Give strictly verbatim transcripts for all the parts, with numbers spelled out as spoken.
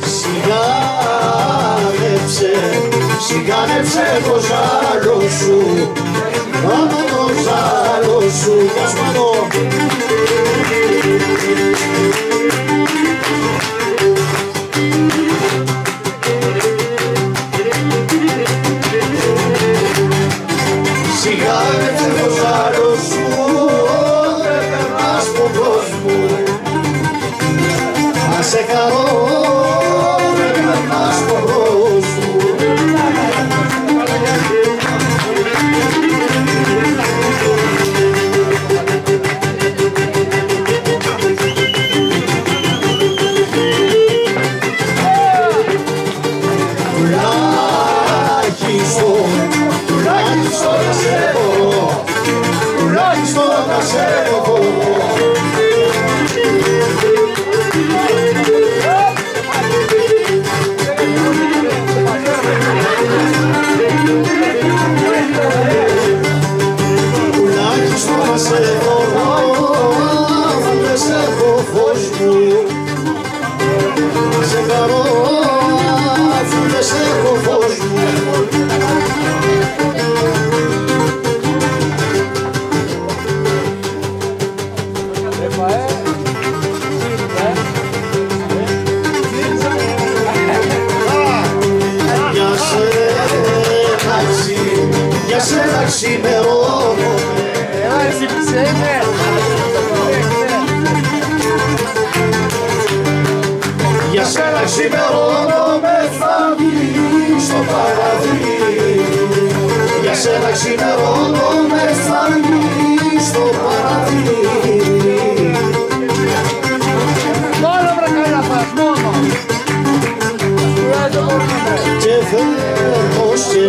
Σιγά δε σιγάνεψε το ζάλο σου, άμα το ζάλο σου, κασμανό. Σιγάνεψε το ζάλο σου, δεν περνάς στον κόσμο, να σε χαρώ, δεν περνάς στον κόσμο. We'll be right back.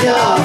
I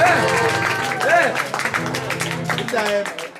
Yeah. Yeah. Good time.